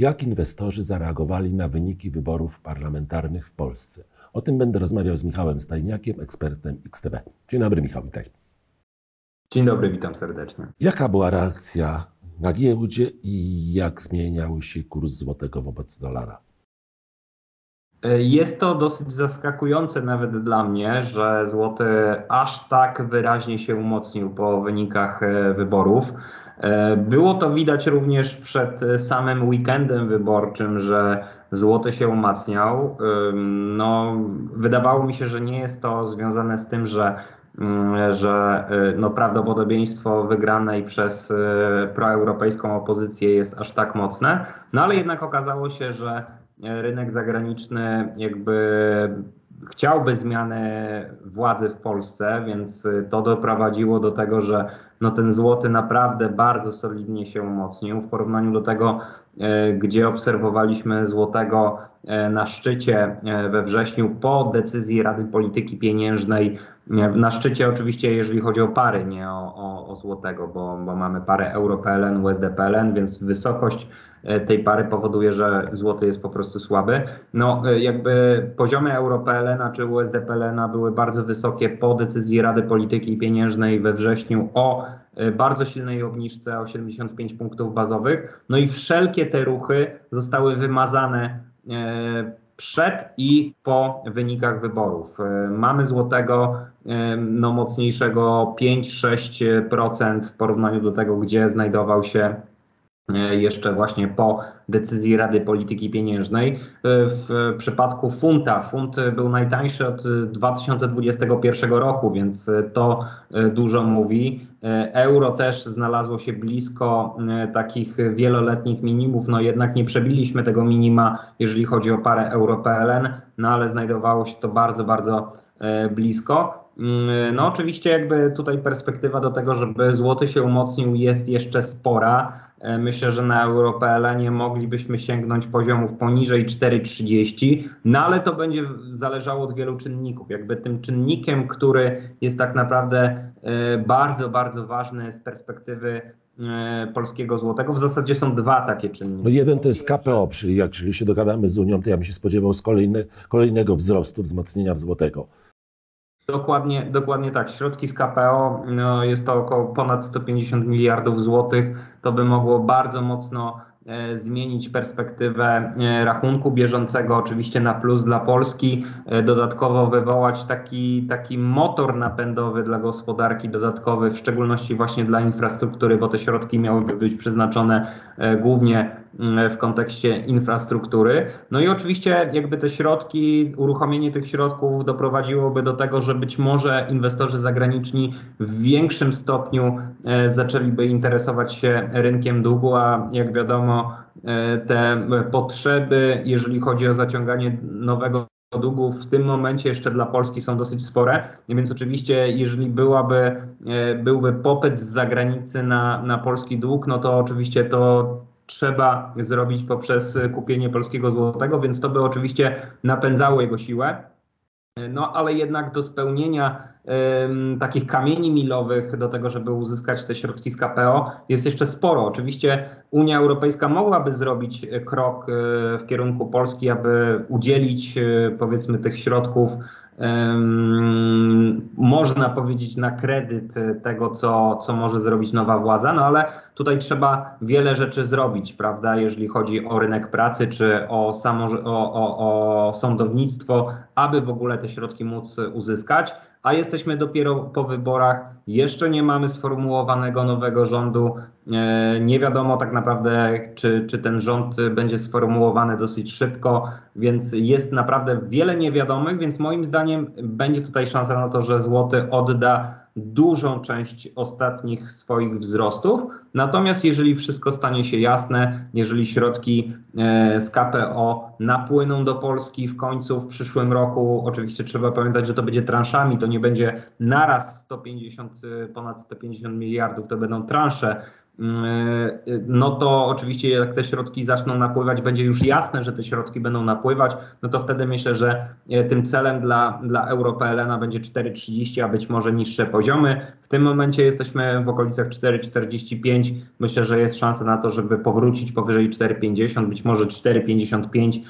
Jak inwestorzy zareagowali na wyniki wyborów parlamentarnych w Polsce? O tym będę rozmawiał z Michałem Stajniakiem, ekspertem XTB. Dzień dobry, Michał, witaj. Dzień dobry, witam serdecznie. Jaka była reakcja na giełdzie i jak zmieniał się kurs złotego wobec dolara? Jest to dosyć zaskakujące nawet dla mnie, że złoty aż tak wyraźnie się umocnił po wynikach wyborów. Było to widać również przed samym weekendem wyborczym, że złoty się umacniał. No, wydawało mi się, że nie jest to związane z tym, że no, prawdopodobieństwo wygranej przez proeuropejską opozycję jest aż tak mocne, no ale jednak okazało się, że rynek zagraniczny jakby chciałby zmiany władzy w Polsce, więc to doprowadziło do tego, że no ten złoty naprawdę bardzo solidnie się umocnił w porównaniu do tego, gdzie obserwowaliśmy złotego na szczycie we wrześniu po decyzji Rady Polityki Pieniężnej. Na szczycie oczywiście, jeżeli chodzi o pary, nie o złotego, bo mamy parę EUR/PLN, USD/PLN, więc wysokość tej pary powoduje, że złoty jest po prostu słaby. No jakby poziomy EUR/PLN czy USD/PLN były bardzo wysokie po decyzji Rady Polityki Pieniężnej we wrześniu o bardzo silnej obniżce o 75 punktów bazowych. No i wszelkie te ruchy zostały wymazane przed i po wynikach wyborów. Mamy złotego no, mocniejszego 5-6% w porównaniu do tego, gdzie znajdował się jeszcze właśnie po decyzji Rady Polityki Pieniężnej. W przypadku funta, funt był najtańszy od 2021 roku, więc to dużo mówi. Euro też znalazło się blisko takich wieloletnich minimów, no jednak nie przebiliśmy tego minima, jeżeli chodzi o parę EUR/PLN, no ale znajdowało się to bardzo, bardzo blisko. No oczywiście jakby tutaj perspektywa do tego, żeby złoty się umocnił, jest jeszcze spora. Myślę, że na EUR/PLN moglibyśmy sięgnąć poziomów poniżej 4,30, no ale to będzie zależało od wielu czynników. Jakby tym czynnikiem, który jest tak naprawdę bardzo, bardzo ważny z perspektywy polskiego złotego, w zasadzie są dwa takie czynniki. No jeden to jest KPO, czyli jak się dogadamy z Unią, to ja bym się spodziewał z kolejnego wzrostu, wzmocnienia złotego. Dokładnie tak. Środki z KPO, no jest to około ponad 150 miliardów złotych. To by mogło bardzo mocno zmienić perspektywę rachunku bieżącego, oczywiście na plus dla Polski, dodatkowo wywołać taki motor napędowy dla gospodarki dodatkowy, w szczególności właśnie dla infrastruktury, bo te środki miałyby być przeznaczone głównie w kontekście infrastruktury. No i oczywiście jakby te środki, uruchomienie tych środków doprowadziłoby do tego, że być może inwestorzy zagraniczni w większym stopniu zaczęliby interesować się rynkiem długu, a jak wiadomo te potrzeby, jeżeli chodzi o zaciąganie nowego długu, w tym momencie jeszcze dla Polski są dosyć spore, więc oczywiście jeżeli byłby popyt z zagranicy na polski dług, no to oczywiście to trzeba zrobić poprzez kupienie polskiego złotego, więc to by oczywiście napędzało jego siłę. No ale jednak do spełnienia takich kamieni milowych, do tego, żeby uzyskać te środki z KPO, jest jeszcze sporo. Oczywiście Unia Europejska mogłaby zrobić krok w kierunku Polski, aby udzielić powiedzmy tych środków, można powiedzieć, na kredyt tego, co może zrobić nowa władza, no ale tutaj trzeba wiele rzeczy zrobić, prawda, jeżeli chodzi o rynek pracy czy o sądownictwo, aby w ogóle te środki móc uzyskać, a jesteśmy dopiero po wyborach, jeszcze nie mamy sformułowanego nowego rządu, nie wiadomo tak naprawdę, czy ten rząd będzie sformułowany dosyć szybko, więc jest naprawdę wiele niewiadomych, więc moim zdaniem będzie tutaj szansa na to, że złoty odda dużą część ostatnich swoich wzrostów. Natomiast jeżeli wszystko stanie się jasne, jeżeli środki z KPO napłyną do Polski w końcu w przyszłym roku, oczywiście trzeba pamiętać, że to będzie transzami, to nie będzie naraz ponad 150 miliardów, to będą transze, no to oczywiście jak te środki zaczną napływać, będzie już jasne, że te środki będą napływać, no to wtedy myślę, że tym celem dla EUR/PLN-a będzie 4,30, a być może niższe poziomy. W tym momencie jesteśmy w okolicach 4,45. Myślę, że jest szansa na to, żeby powrócić powyżej 4,50, być może 4,55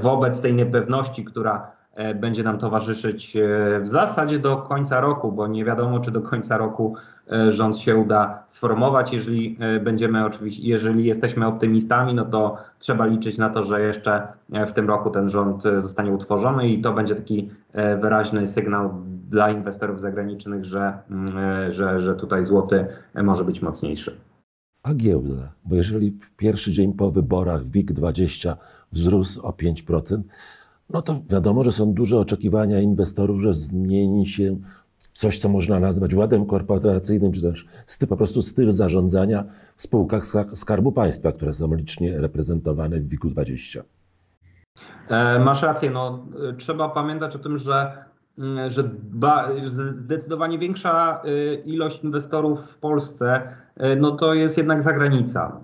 wobec tej niepewności, która będzie nam towarzyszyć w zasadzie do końca roku, bo nie wiadomo, czy do końca roku rząd się uda sformować. Jeżeli będziemy oczywiście, jeżeli jesteśmy optymistami, no to trzeba liczyć na to, że jeszcze w tym roku ten rząd zostanie utworzony i to będzie taki wyraźny sygnał dla inwestorów zagranicznych, że tutaj złoty może być mocniejszy. A giełda, bo jeżeli w pierwszy dzień po wyborach WIG20 wzrósł o 5%, no to wiadomo, że są duże oczekiwania inwestorów, że zmieni się coś, co można nazwać ładem korporacyjnym, czy też po prostu styl zarządzania w spółkach Skarbu Państwa, które są licznie reprezentowane w WIG-20. Masz rację. No, trzeba pamiętać o tym, że zdecydowanie większa ilość inwestorów w Polsce, no to jest jednak zagranica.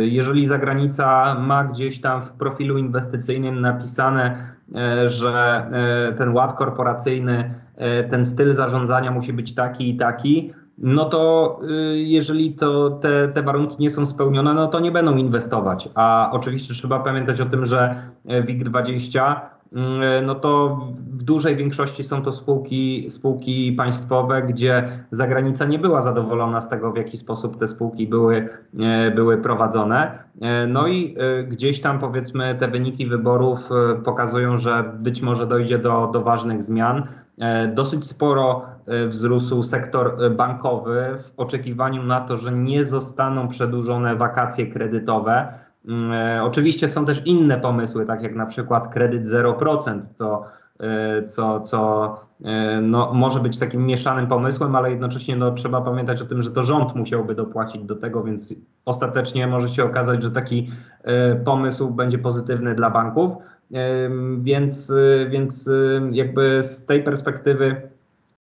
Jeżeli zagranica ma gdzieś tam w profilu inwestycyjnym napisane, że ten ład korporacyjny, ten styl zarządzania musi być taki i taki, no to jeżeli te warunki nie są spełnione, no to nie będą inwestować. A oczywiście trzeba pamiętać o tym, że WIG20, no to w dużej większości są to spółki państwowe, gdzie zagranica nie była zadowolona z tego, w jaki sposób te spółki były prowadzone. No i gdzieś tam, powiedzmy, te wyniki wyborów pokazują, że być może dojdzie do ważnych zmian. Dosyć sporo wzrósł sektor bankowy w oczekiwaniu na to, że nie zostaną przedłużone wakacje kredytowe. Oczywiście są też inne pomysły, tak jak na przykład kredyt 0%, co może być takim mieszanym pomysłem, ale jednocześnie no, trzeba pamiętać o tym, że to rząd musiałby dopłacić do tego, więc ostatecznie może się okazać, że taki pomysł będzie pozytywny dla banków, więc jakby z tej perspektywy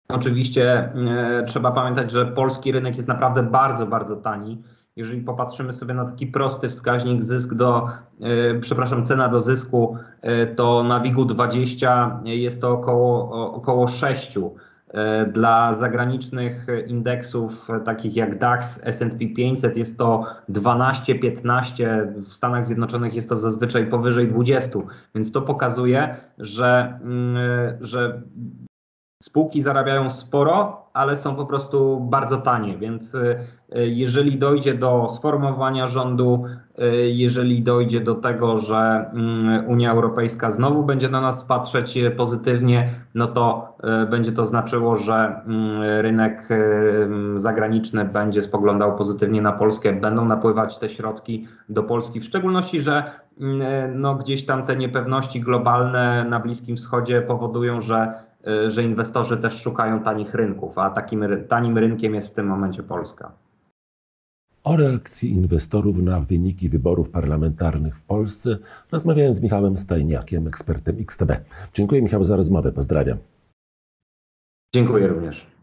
oczywiście trzeba pamiętać, że polski rynek jest naprawdę bardzo, bardzo tani. Jeżeli popatrzymy sobie na taki prosty wskaźnik cena do zysku, to na WIG-20 jest to około 6. Dla zagranicznych indeksów takich jak DAX, S&P 500 jest to 12, 15, w Stanach Zjednoczonych jest to zazwyczaj powyżej 20, więc to pokazuje, że spółki zarabiają sporo, ale są po prostu bardzo tanie, więc jeżeli dojdzie do sformowania rządu, jeżeli dojdzie do tego, że Unia Europejska znowu będzie na nas patrzeć pozytywnie, no to będzie to znaczyło, że rynek zagraniczny będzie spoglądał pozytywnie na Polskę, będą napływać te środki do Polski, w szczególności, że no gdzieś tam te niepewności globalne na Bliskim Wschodzie powodują, że inwestorzy też szukają tanich rynków, a takim tanim rynkiem jest w tym momencie Polska. O reakcji inwestorów na wyniki wyborów parlamentarnych w Polsce rozmawiałem z Michałem Stajniakiem, ekspertem XTB. Dziękuję, Michał, za rozmowę. Pozdrawiam. Dziękuję również.